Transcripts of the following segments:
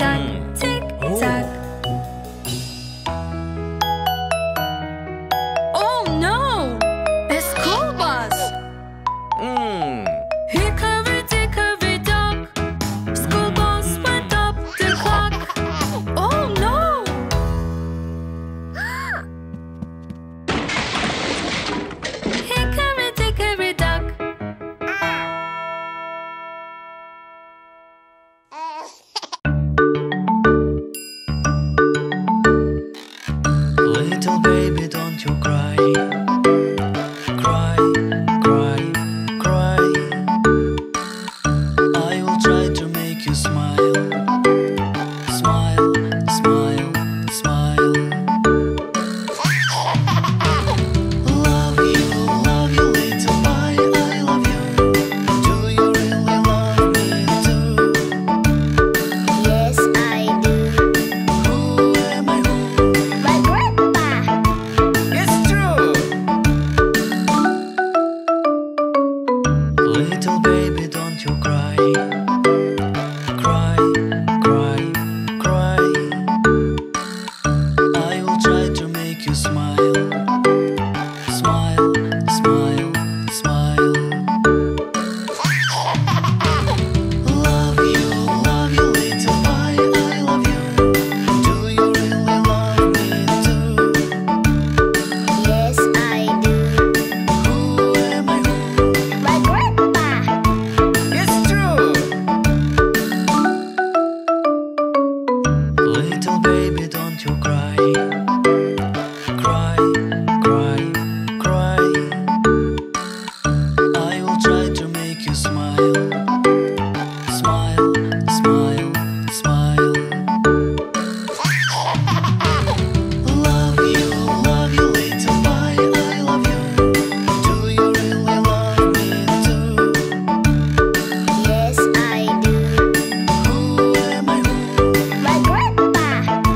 tack, tick tack. Oh no! The school bus! Hickory dickory dock, school bus went up the clock. Oh no! Hickory dickory dock. Little baby, don't you cry. Cry, cry, cry. I will try to make you smile. Smile, smile, smile. Love you, little boy, I love you. Do you really love me too? Yes, I do. Who am I, who? My grandpa. It's true. Little baby, don't you cry. Cry, cry, cry. I will try to make you smile. Smile, smile, smile. Love you, little boy, I love you. Do you really love me too? Yes, I do. Who am I, who? My grandpa. It's true. Little baby, don't you cry. Cry, cry, cry. I will try to make you smile. Smile, smile, smile. Love you, little boy, I love you. Do you really love me too? Yes, I do. Who am I, who? My grandpa.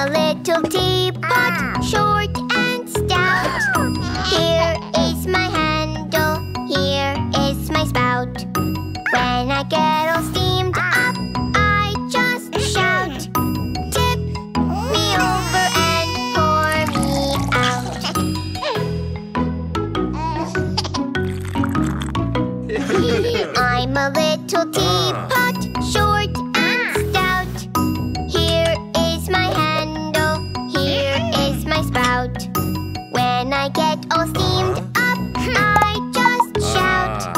a little teapot, short and stout. Here is my handle, here is my spout. When I get all steamed up, I just shout, tip me over and pour me out. I'm a little teapot, short and stout. Here is my handle, here is my spout. When I get all steamed up, I just shout,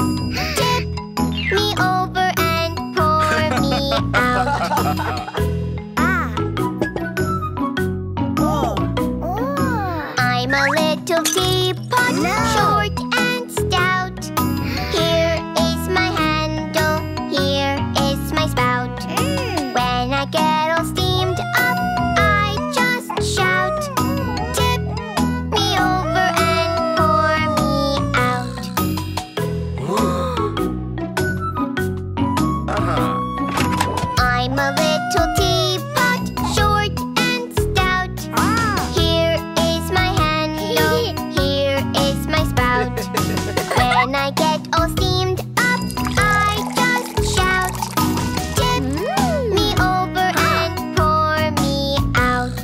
me over and pour me out. I'm a little teapot, short and stout. Here is my handle, here is my spout. When I get all steamed up, I just shout, tip me over and pour me out. I'm a little teapot, short and stout. Here is my handle, here is my spout. When I get all steamed up, I just shout, tip me over and pour me out.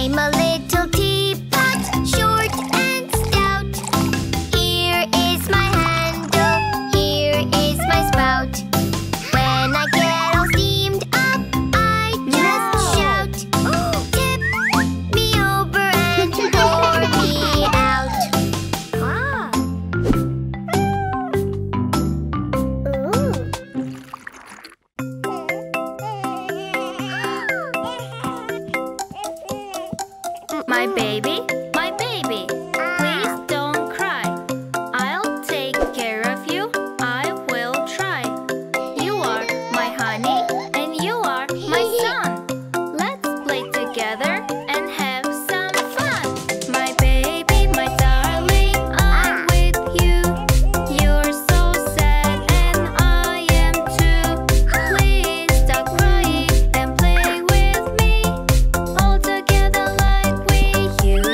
I'm a little teapot, short and stout. Here is my handle, here is my spout. When I get all steamed up, I just shout, tip me over and pour me out. my baby, please don't cry. I'll take care of you, I will try. You are my honey, and you are my son. Let's play together and have some fun. My baby, my darling, I'm with you. You're so sad, and I am too. Please stop crying and play with me. All together like we used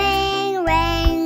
Ring, ring.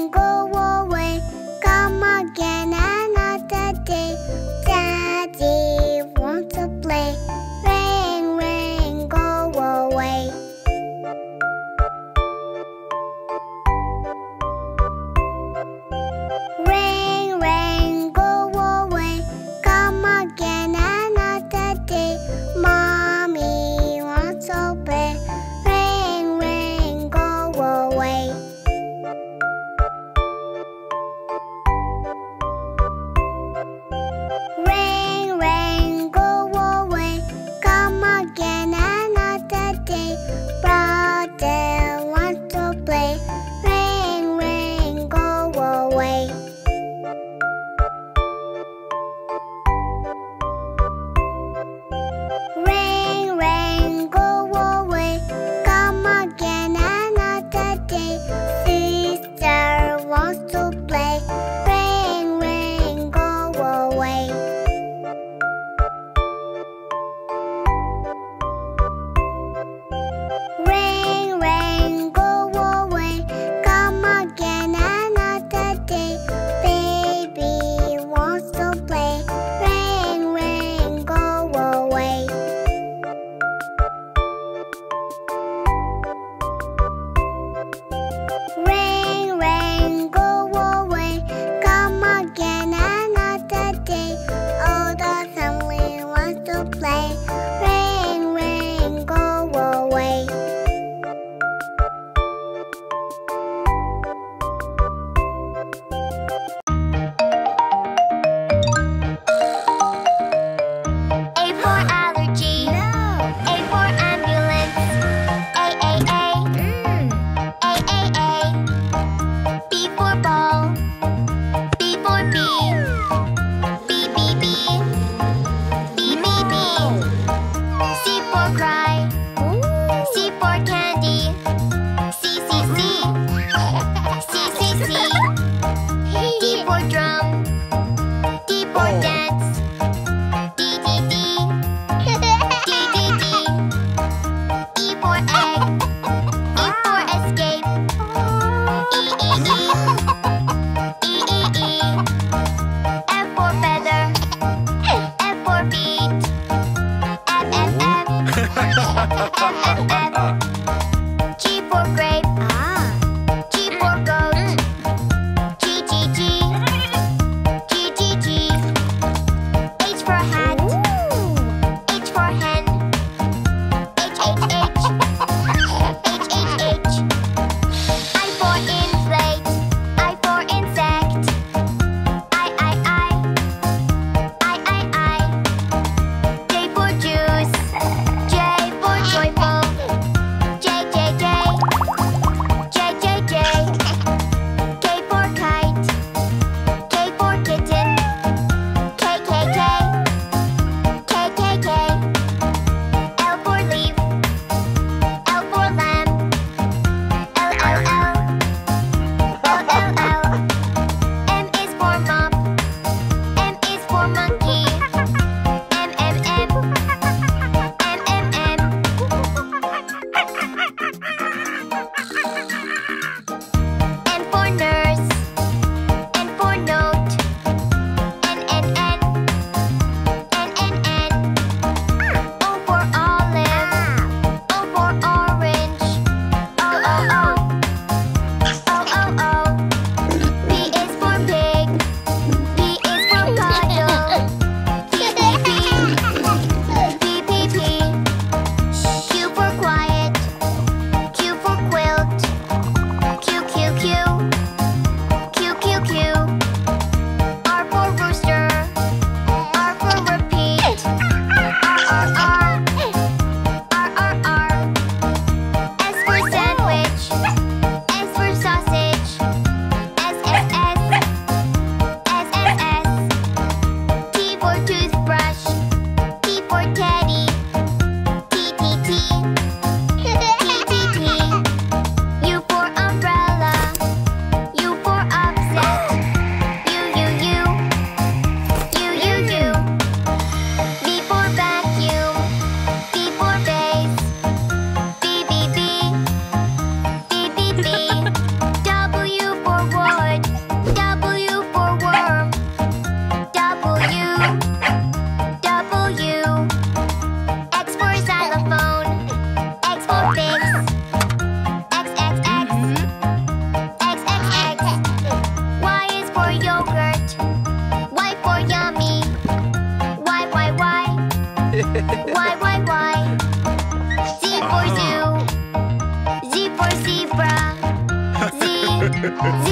One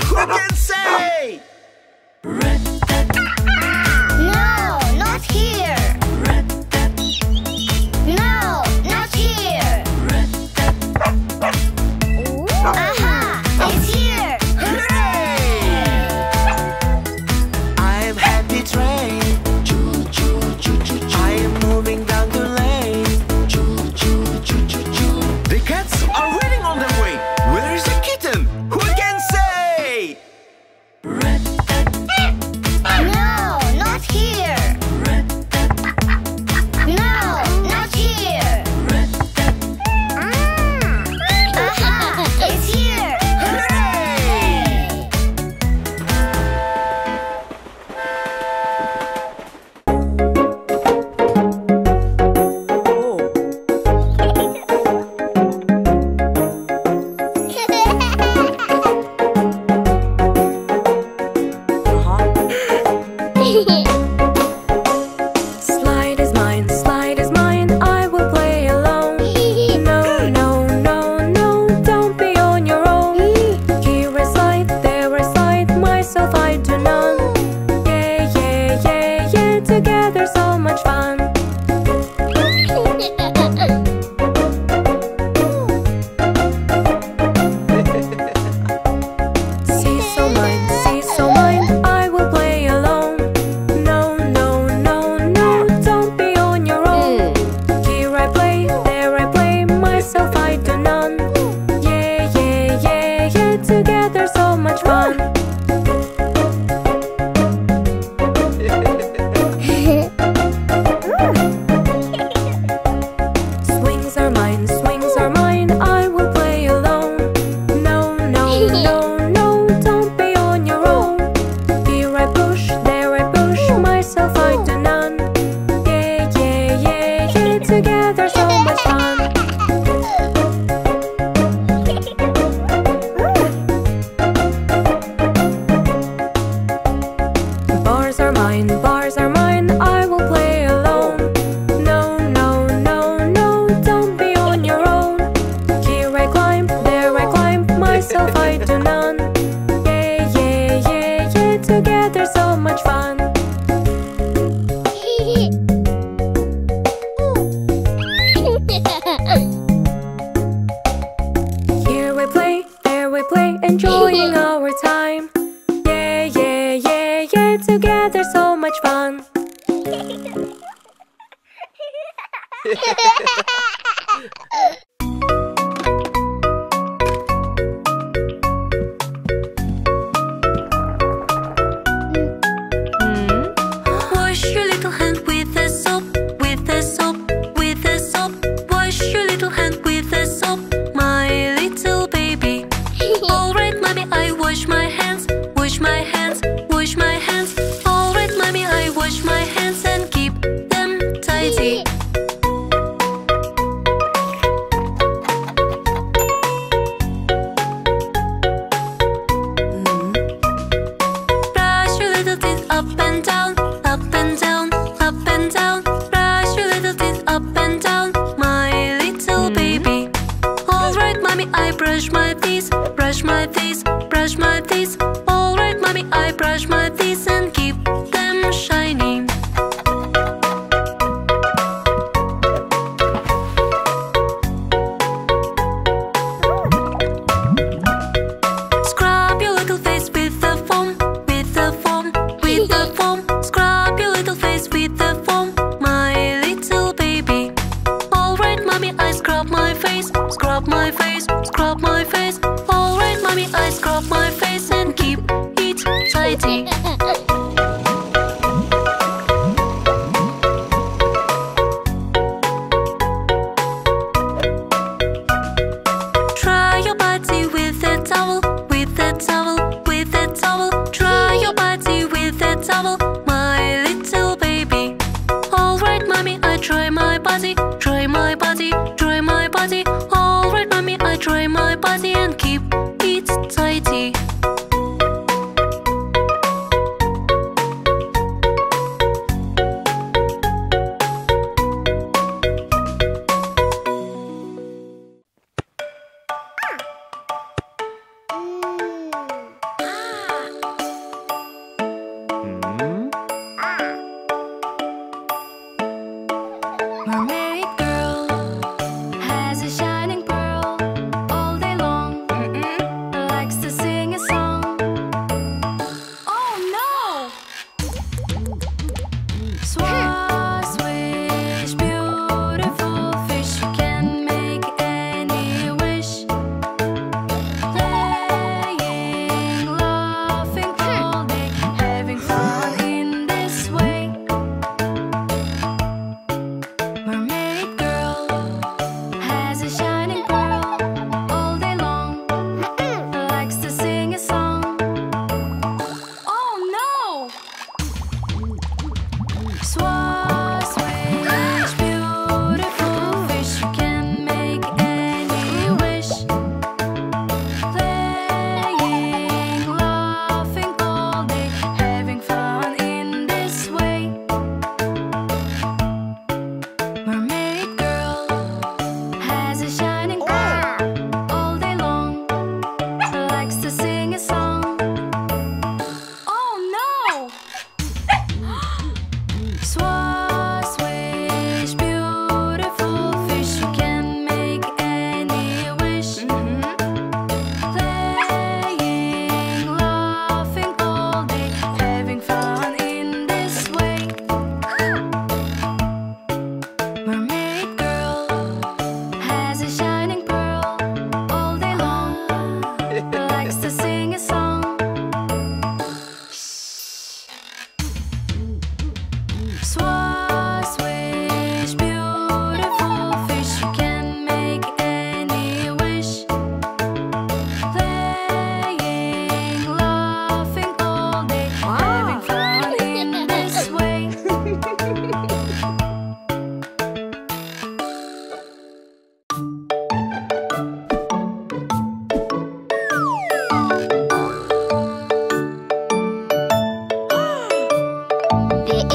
who can say? No, not here. No, not here. Aha, it's here. Hooray! I am happy train. Choo choo choo choo choo. I am moving down the lane. Choo choo choo choo choo. The cats are waiting on their way. Where is the kitten? Who can say?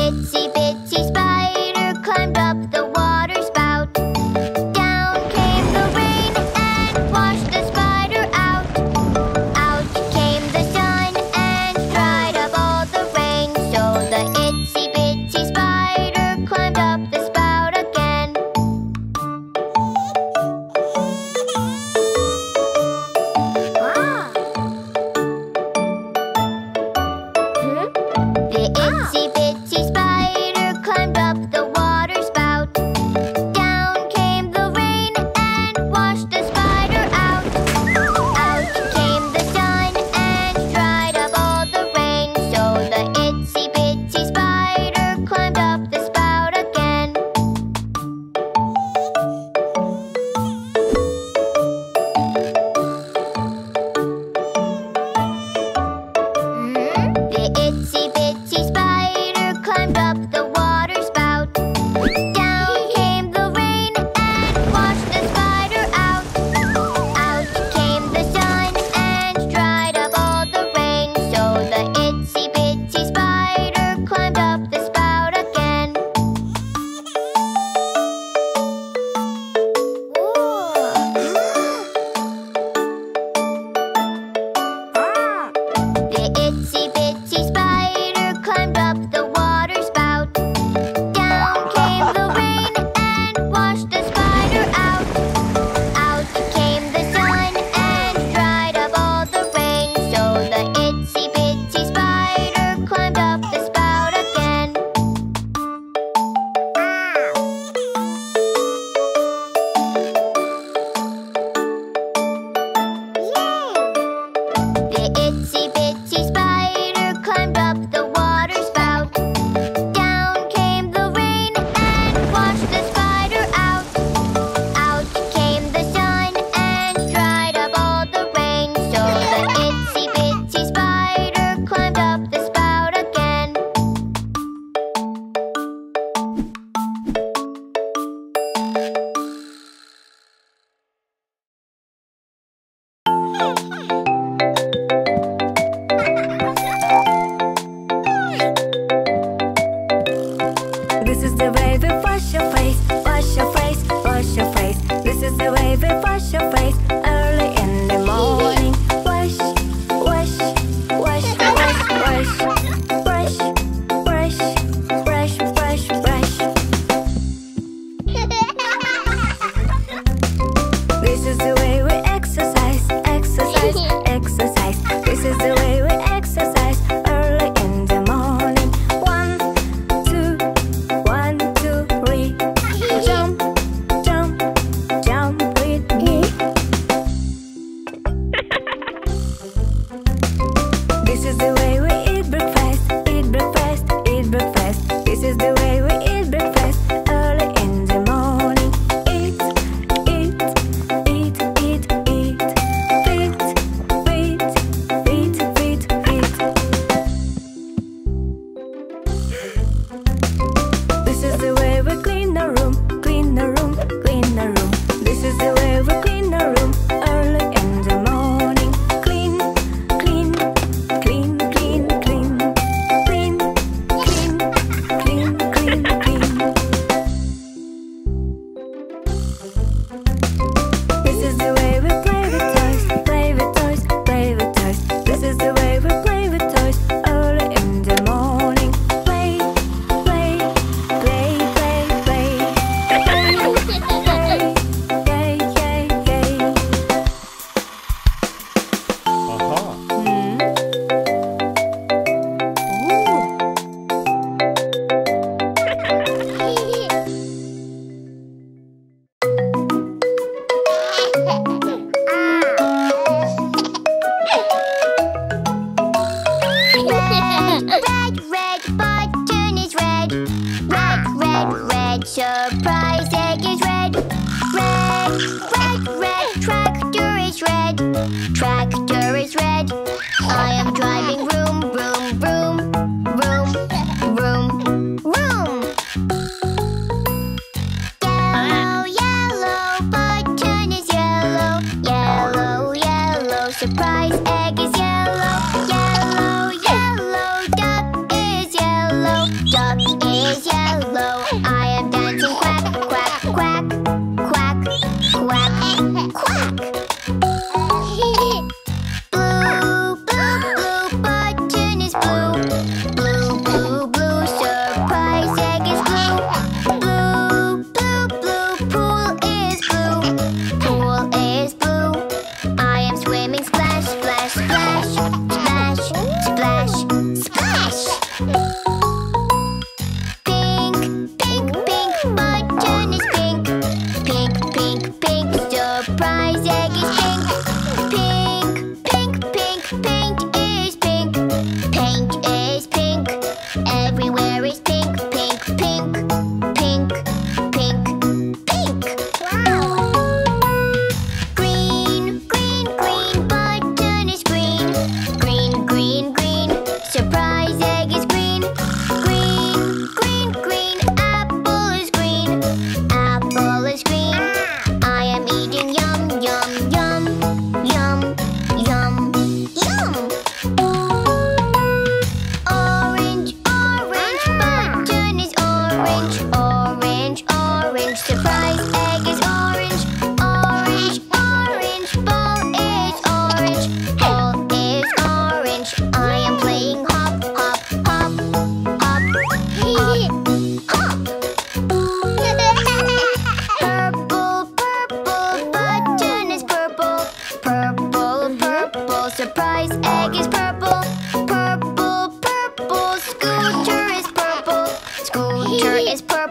Itsy bitsy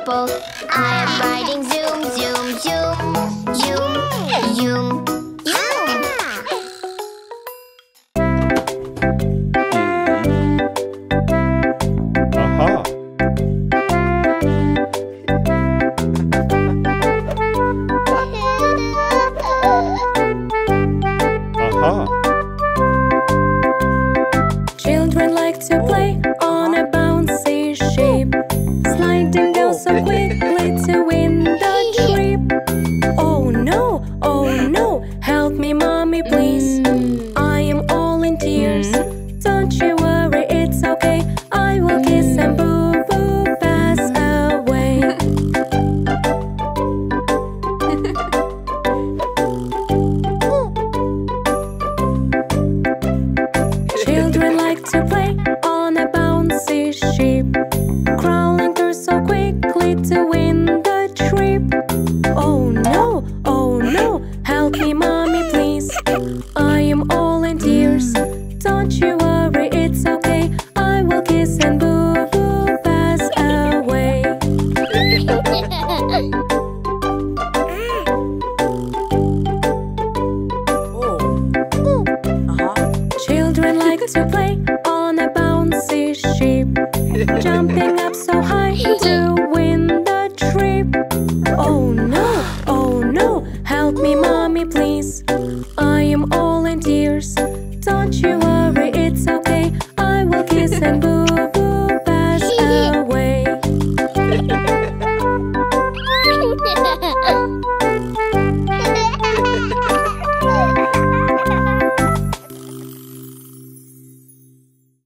purple. I am riding zoom, zoom, zoom, zoom, zoom. Children like to play on a bouncy sheep, jumping